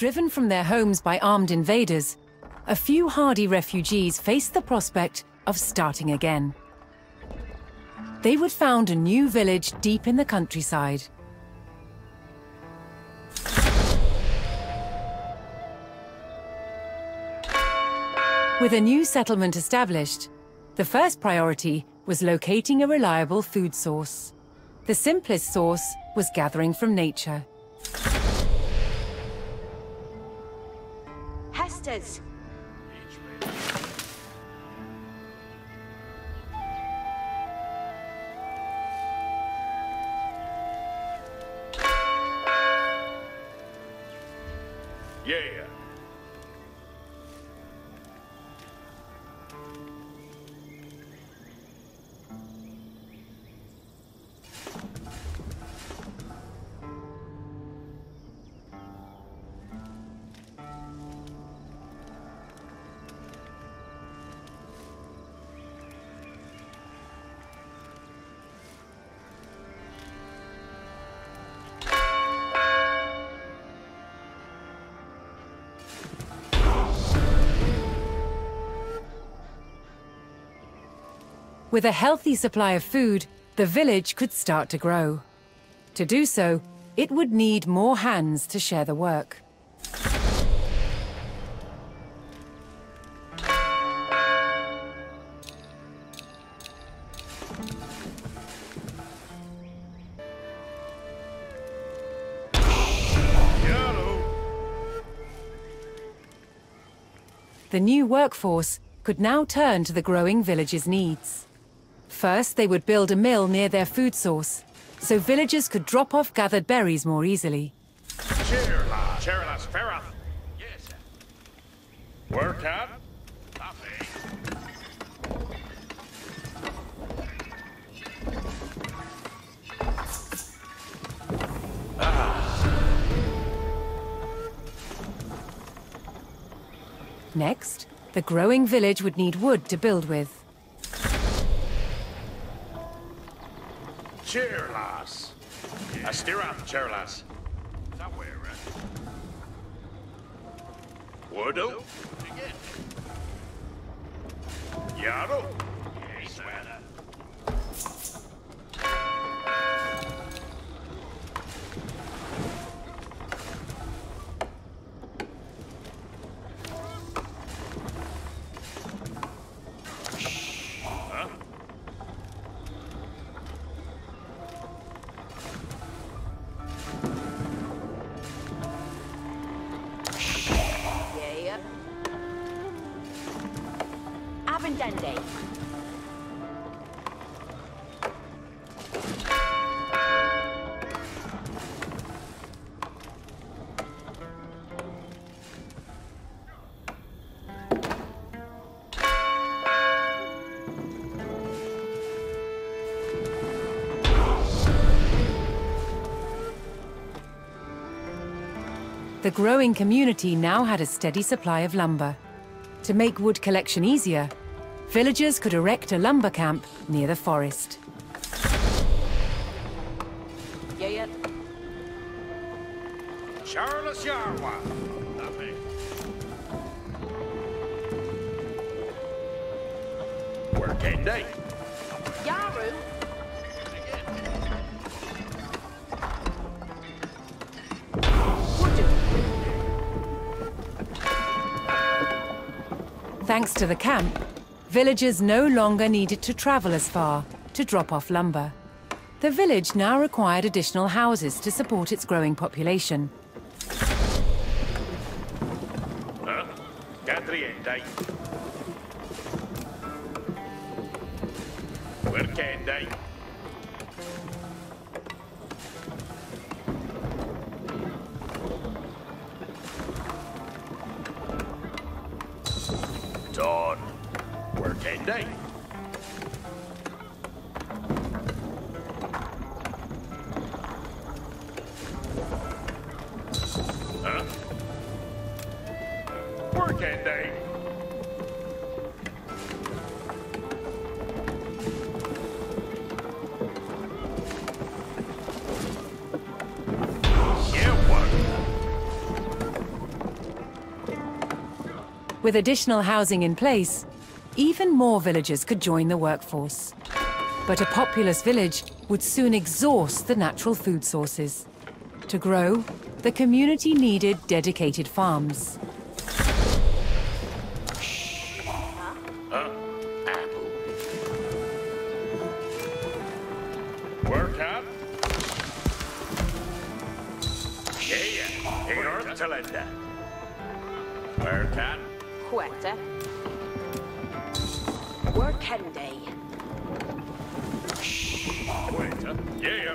Driven from their homes by armed invaders, a few hardy refugees faced the prospect of starting again. They would found a new village deep in the countryside. With a new settlement established, the first priority was locating a reliable food source. The simplest source was gathering from nature. Hestes. Yeah. With a healthy supply of food, the village could start to grow. To do so, it would need more hands to share the work. The new workforce could now turn to the growing village's needs. First, they would build a mill near their food source, so villagers could drop off gathered berries more easily. Work out. Next, the growing village would need wood to build with. Cherlas. Yeah. I steer on Cherlas. That way around. Wardo? Yarrow? The growing community now had a steady supply of lumber. To make wood collection easier, villagers could erect a lumber camp near the forest. Yeah. Charles Yarwa. Working day. Yaru. Thanks to the camp, villagers no longer needed to travel as far to drop off lumber. The village now required additional houses to support its growing population. With additional housing in place, even more villagers could join the workforce. But a populous village would soon exhaust the natural food sources. To grow, the community needed dedicated farms. Work up. Yeah. Work up. Quetta. Work hand day. Quetta. Yeah.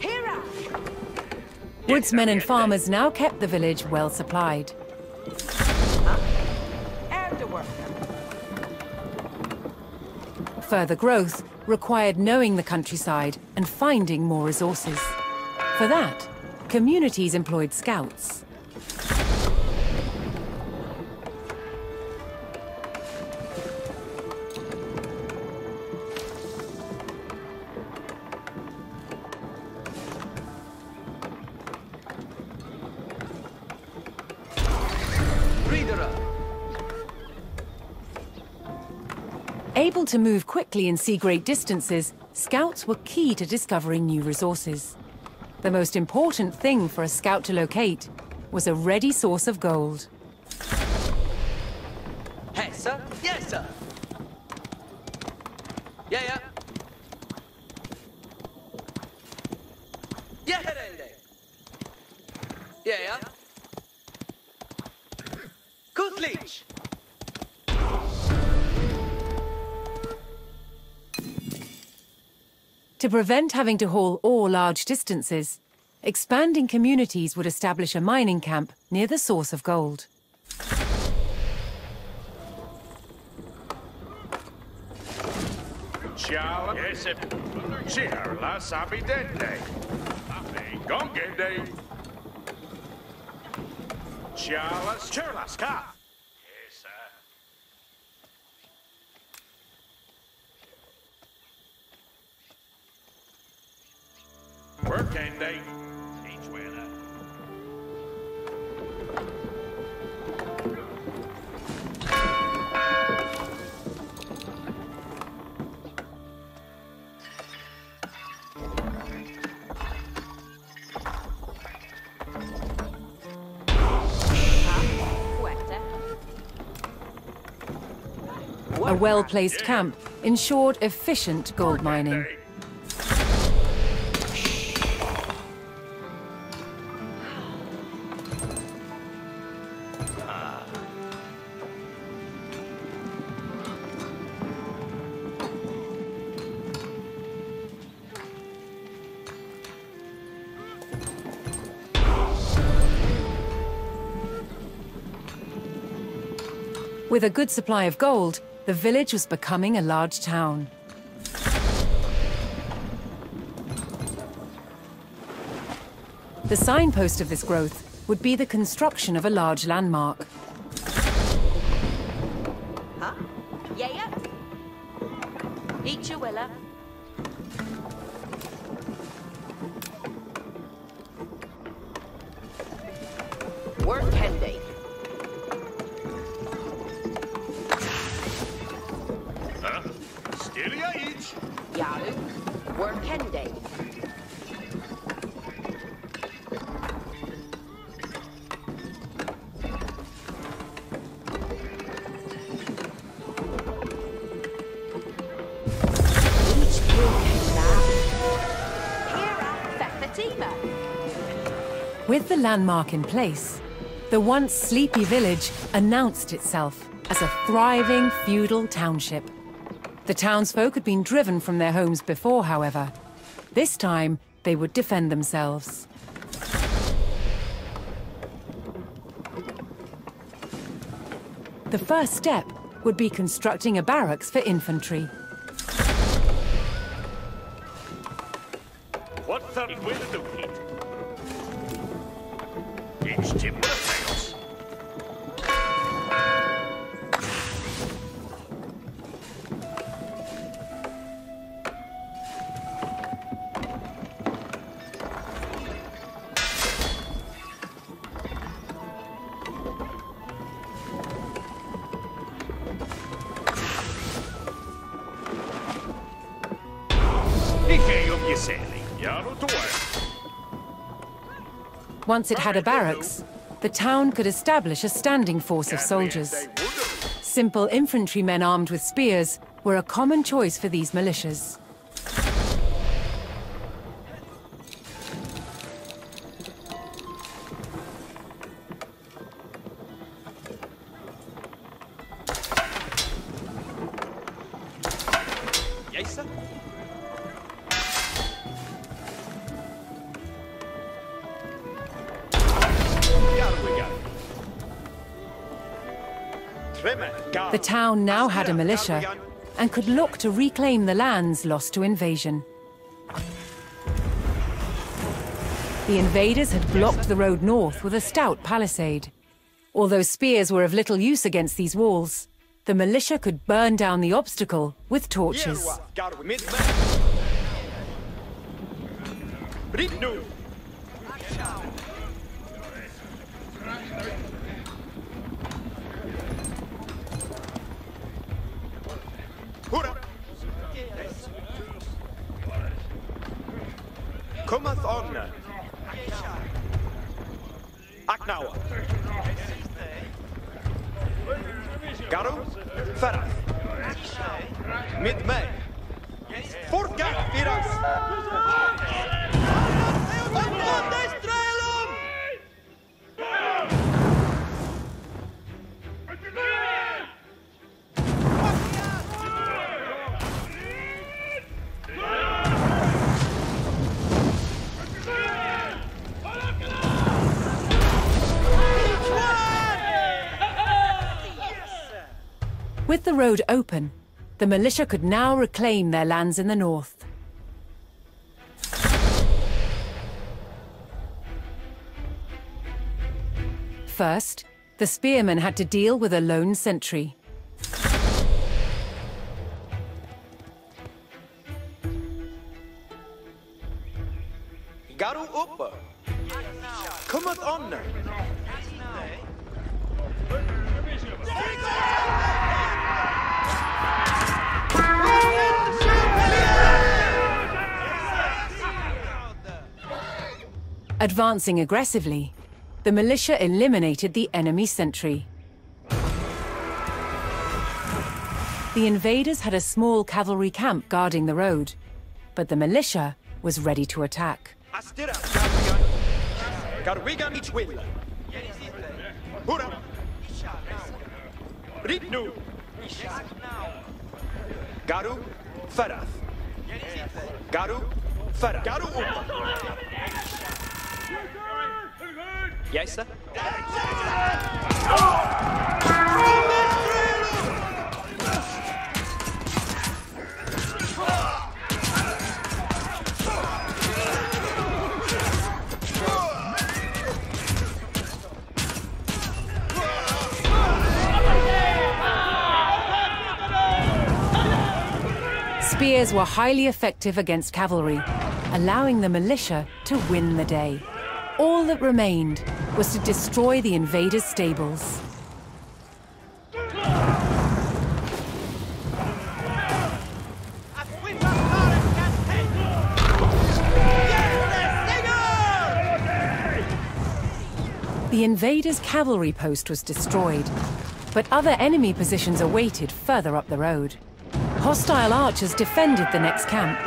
Hera. Woodsmen and farmers now kept the village well supplied. Further growth required knowing the countryside and finding more resources. For that, communities employed scouts. Able to move quickly and see great distances, scouts were key to discovering new resources. The most important thing for a scout to locate was a ready source of gold. Hey, sir. Yes, sir. Yeah, yeah. Yeah, yeah. Yeah, yeah. Kutlich. To prevent having to haul all large distances, expanding communities would establish a mining camp near the source of gold. Working day. Each winner. A well-placed camp ensured efficient gold mining. With a good supply of gold, the village was becoming a large town. The signpost of this growth would be the construction of a large landmark. Huh? Yeah, yeah. Eat your willow. Work handy. Yalu, work and day. With the landmark in place, the once sleepy village announced itself as a thriving feudal township. The townsfolk had been driven from their homes before, however. This time, they would defend themselves. The first step would be constructing a barracks for infantry. What the will do? Each timber fails. Once it had a barracks, the town could establish a standing force of soldiers. Simple infantrymen armed with spears were a common choice for these militias. The town now had a militia and could look to reclaim the lands lost to invasion. The invaders had blocked the road north with a stout palisade. Although spears were of little use against these walls, the militia could burn down the obstacle with torches. Cometh on. Aknawa. Garu, Ferraz. Mit me. Forgat Viras. With the road open, the militia could now reclaim their lands in the north. First, the spearmen had to deal with a lone sentry. Garu Upper! Cometh on! Advancing aggressively, the militia eliminated the enemy sentry. The invaders had a small cavalry camp guarding the road, but the militia was ready to attack. Garu Ferraz. Garu Ferraz. Garu. Yes, sir. Spears were highly effective against cavalry, allowing the militia to win the day. All that remained was to destroy the invaders' stables. The invaders' cavalry post was destroyed, but other enemy positions awaited further up the road. Hostile archers defended the next camp,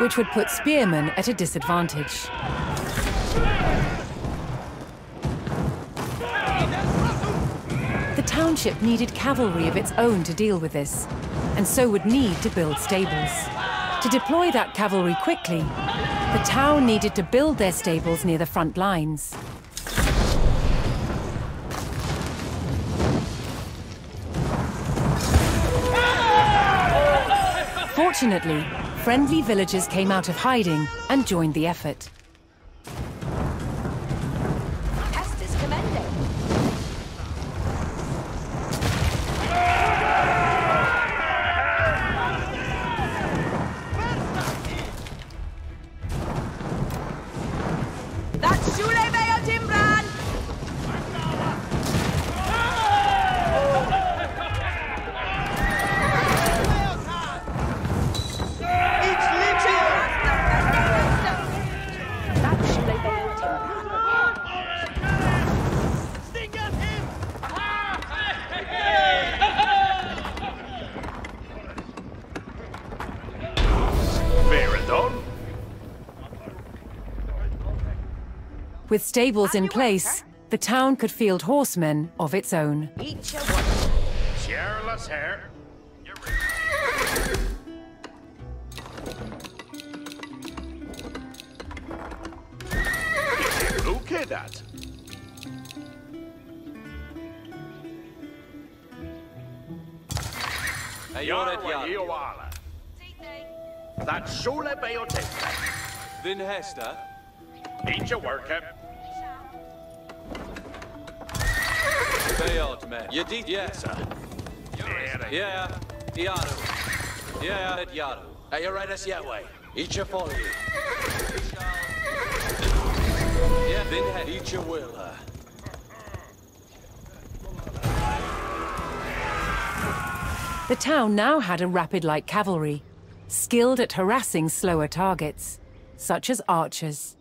which would put spearmen at a disadvantage. The township needed cavalry of its own to deal with this, and so would need to build stables. To deploy that cavalry quickly, the town needed to build their stables near the front lines. Fortunately, friendly villagers came out of hiding and joined the effort. With stables in place, the town could field horsemen of its own. Okay, that. That's all about it. Then Hester, need your worker. They old man. You did, yes, sir. Yeah, Yaru. Yeah, Yaru. Are you right as yet way? Each your follow you. Yeah, then had each your will. The town now had a rapid-like cavalry, skilled at harassing slower targets, such as archers.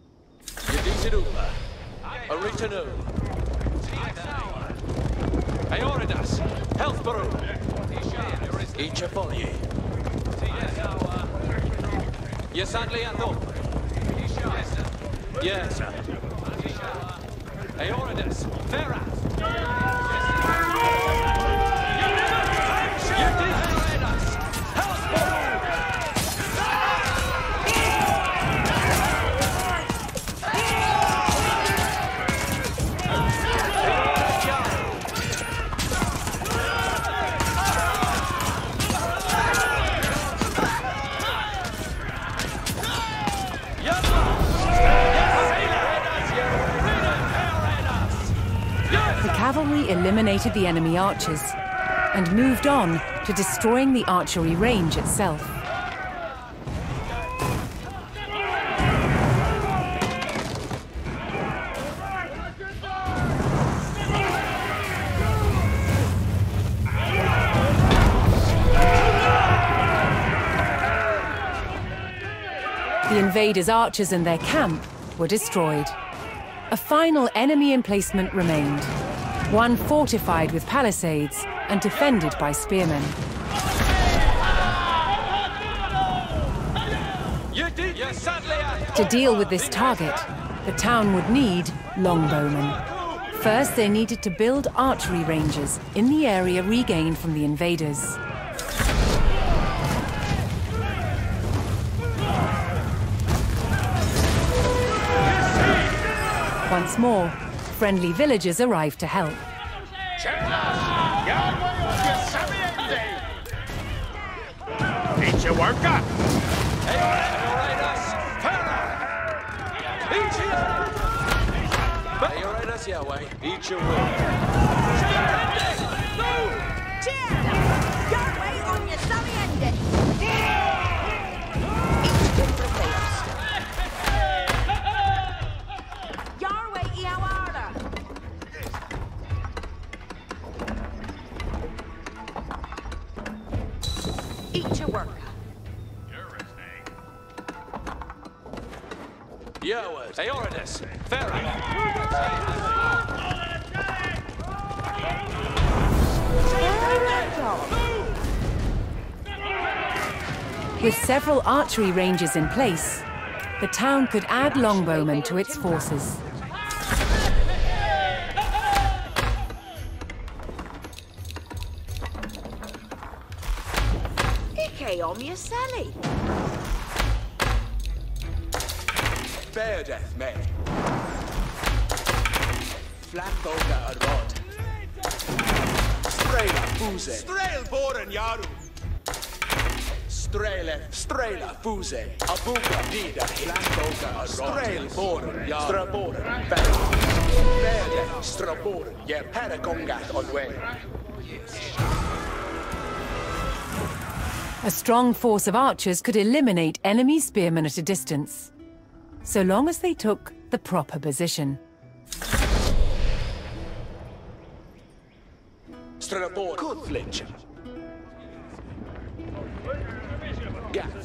Eliminated the enemy archers and moved on to destroying the archery range itself. The invaders' archers and their camp were destroyed. A final enemy emplacement remained. One fortified with palisades and defended by spearmen. To deal with this target, the town would need longbowmen. First, they needed to build archery ranges in the area regained from the invaders. Once more, friendly villagers arrived to help. With several archery ranges in place, the town could add longbowmen to its forces. Fair death, man. Flamboga Arvod. Strela Fuse. Strail Boren Yaru. Strela Fuse. Abuga Dida. Flamboga Arvod. Strail Boren Yaru. Straboren. Fair death. Straboren. Ye Paragongat Onway. A strong force of archers could eliminate enemy spearmen at a distance, so long as they took the proper position. Yes.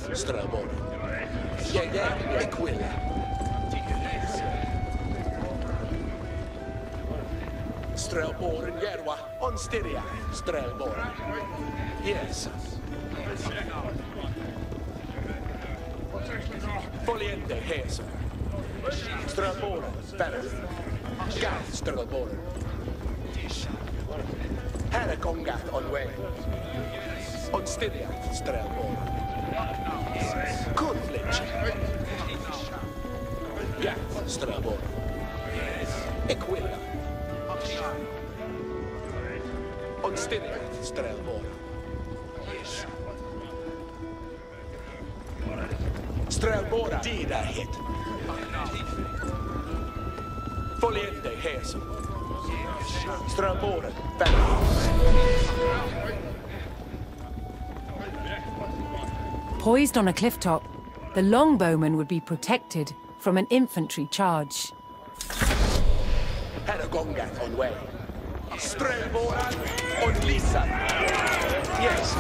Fully in the hair, sir. Strabone, better. Gat Strabone. Harakongat on way. Onstiliat Strabone. Kurlich. Gat Strabone. Equilla. Onstiliat Strabone. Strabora dida hit. Foliende hes. Strabora battle. Poised on a cliff top, the longbowmen would be protected from an infantry charge. Haragongat on way. Strabora on Lisa. Yes.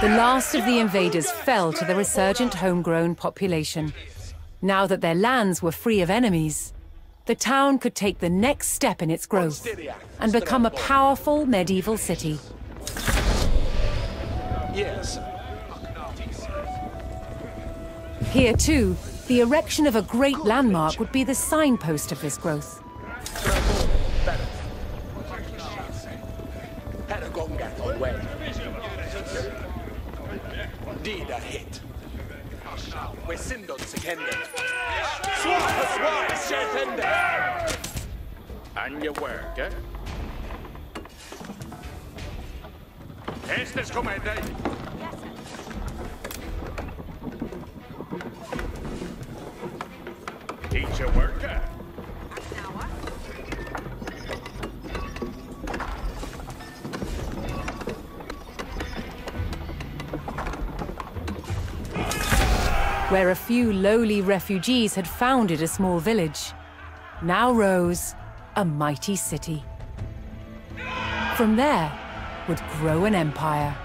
The last of the invaders fell to the resurgent homegrown population. Now that their lands were free of enemies, the town could take the next step in its growth and become a powerful medieval city. Here too, the erection of a great landmark would be the signpost of this growth. Did a hit. We're Sindon's attendant. And your work, eh? Yes, this command. Teach your worker. Where a few lowly refugees had founded a small village, now rose a mighty city. From there would grow an empire.